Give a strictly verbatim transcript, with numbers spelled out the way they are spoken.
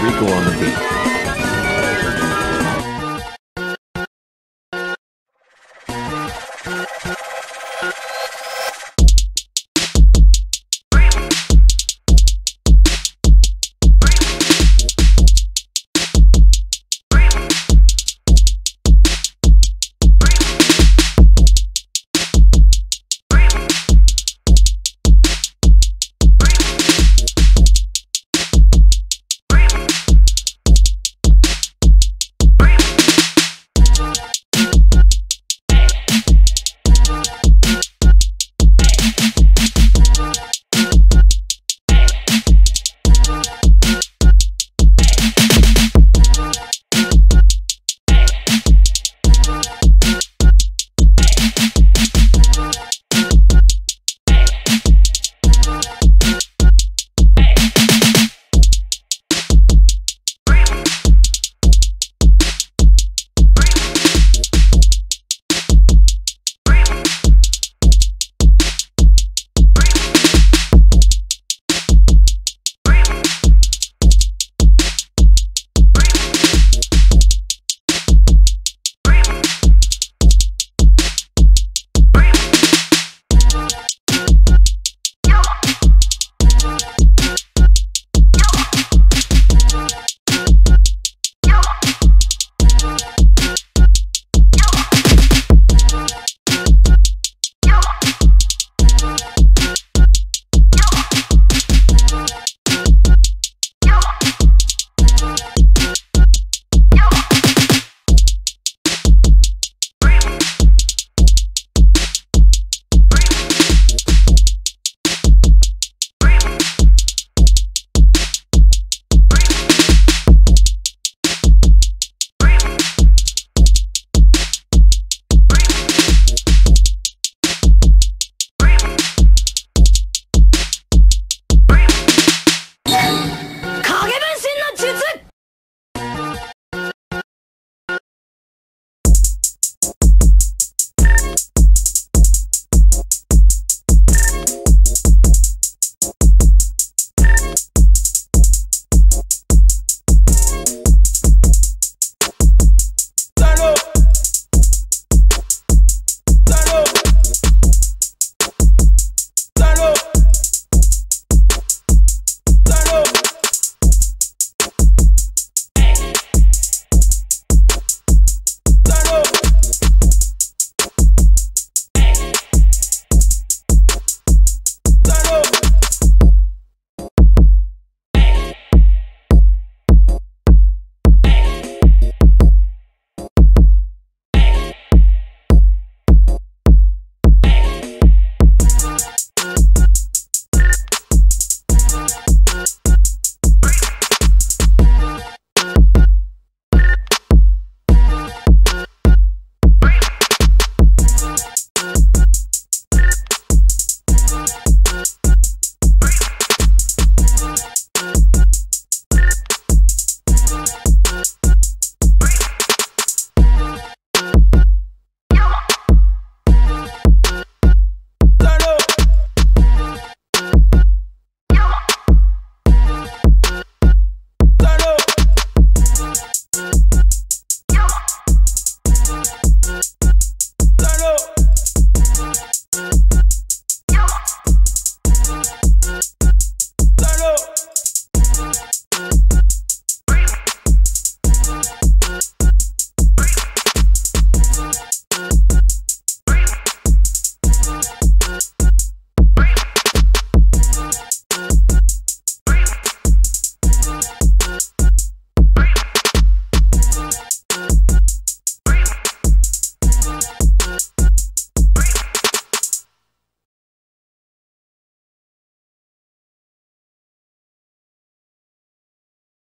Puerto Rico on the beat.